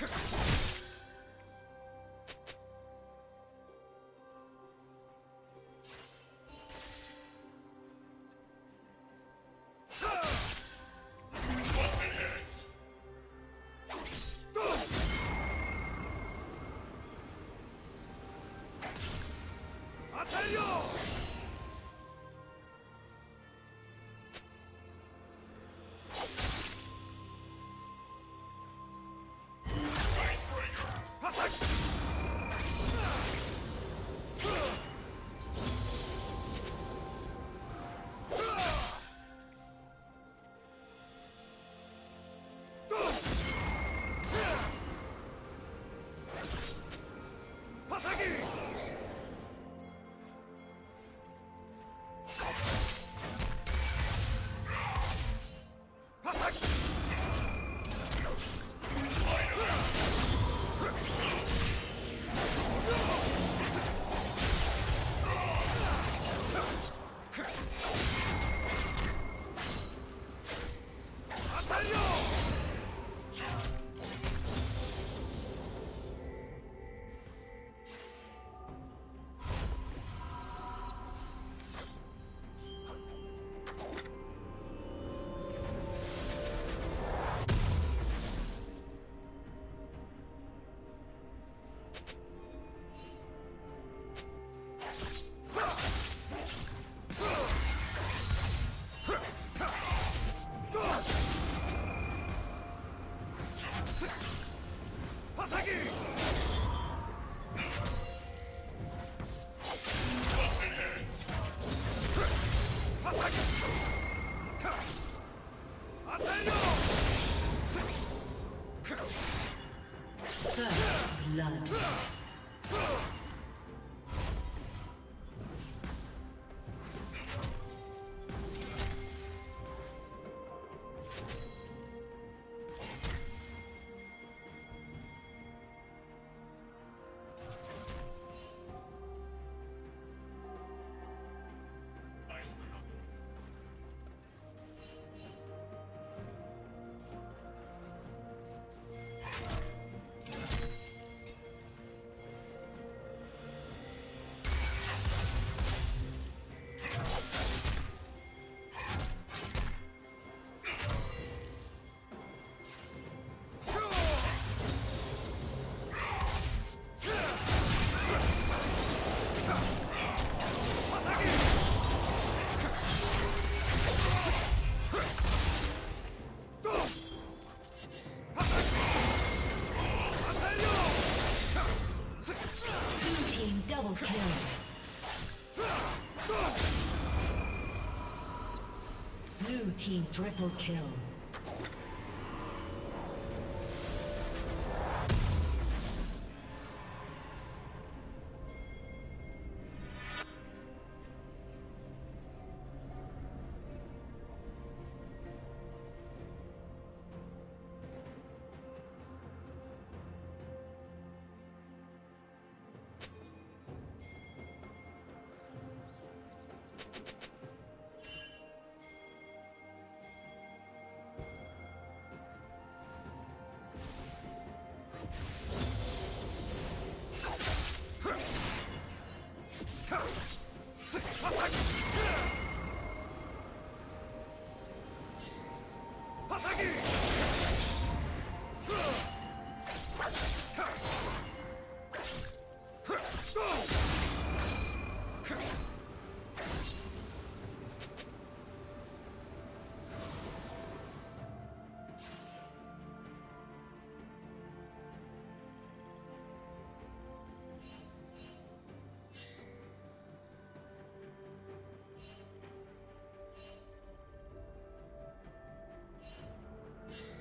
Triple kill.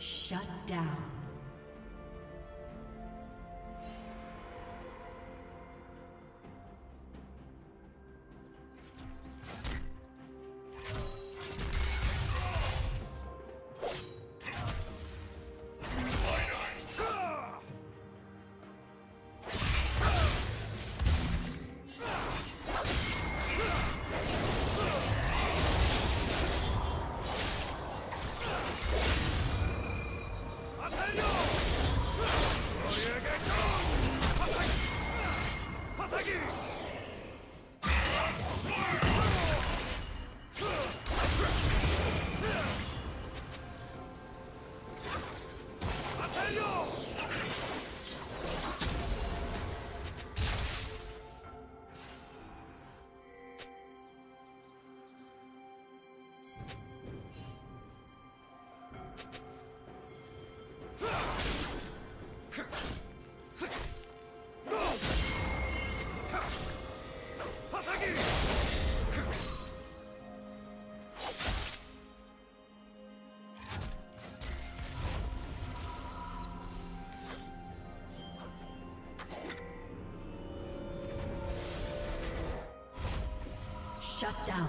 Shut down. Shut down.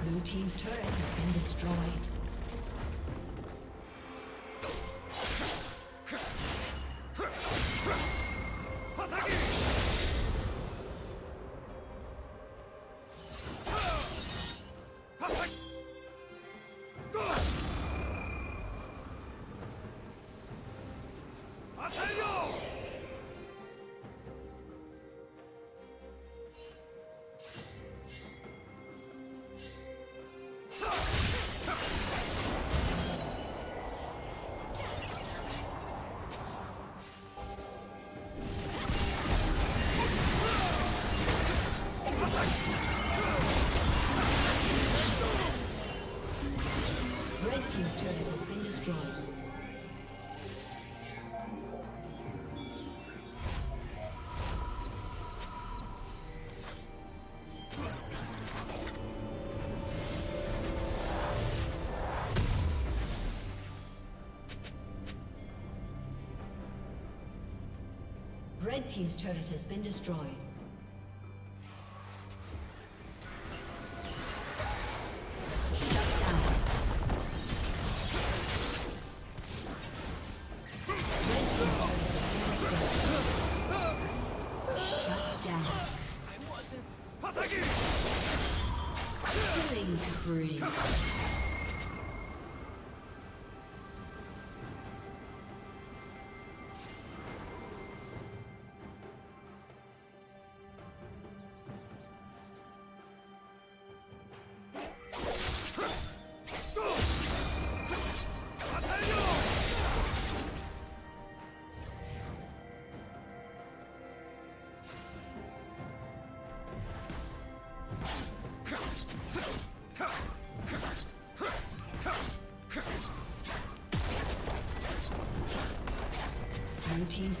Blue team's turret has been destroyed. Red team's turret has been destroyed. Team's turret has been destroyed. Red team's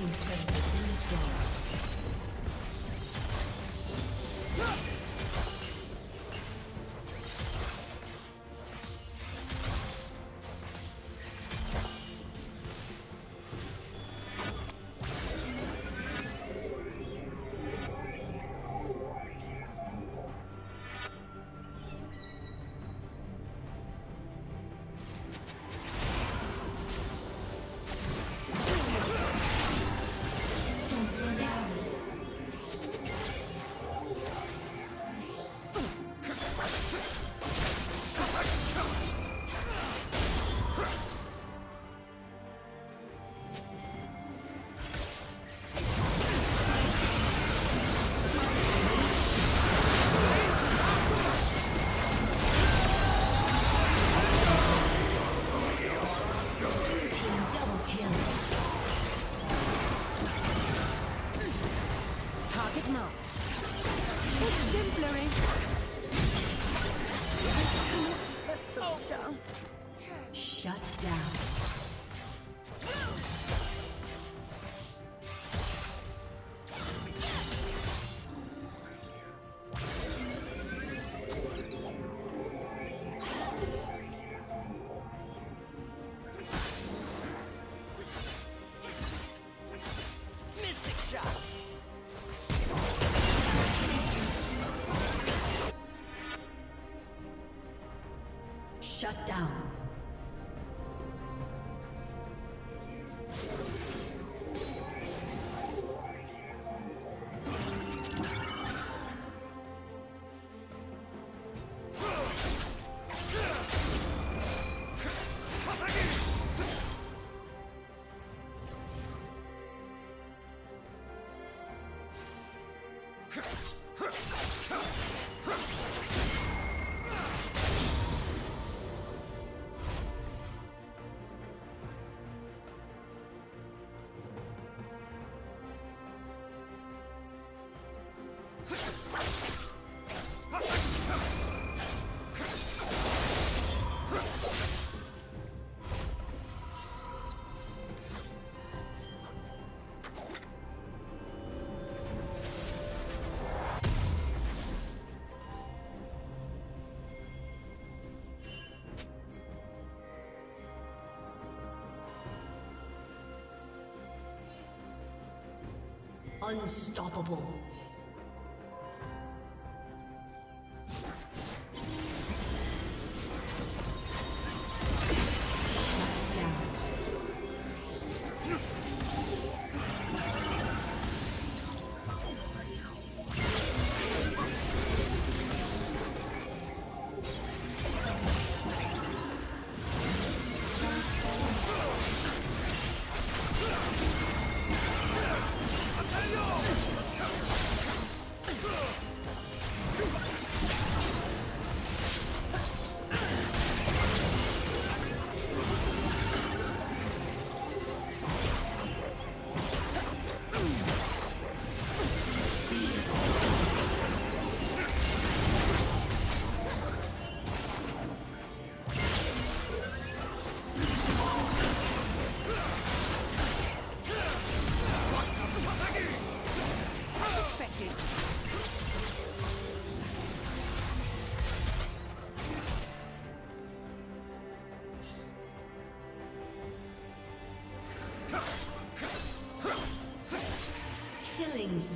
team's turret has been destroyed. Shut down. Unstoppable.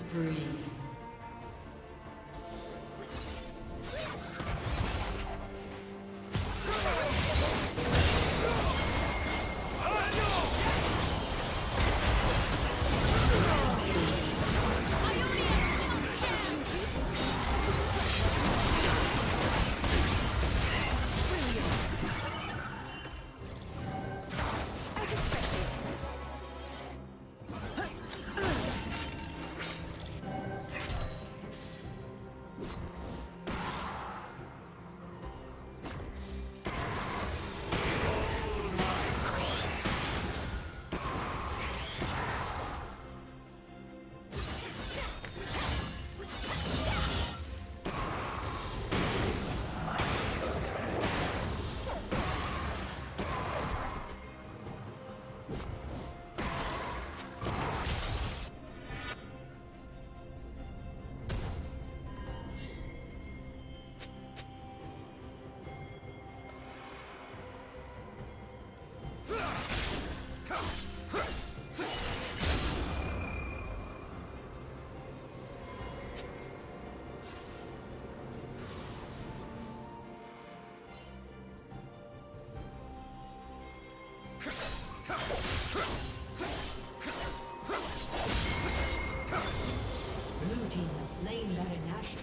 Spree. Blue team has slain Baron Nashor.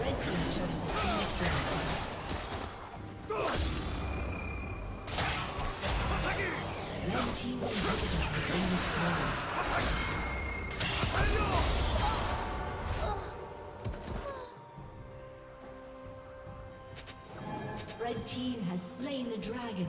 Red team has slain the dragon.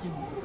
ですよ。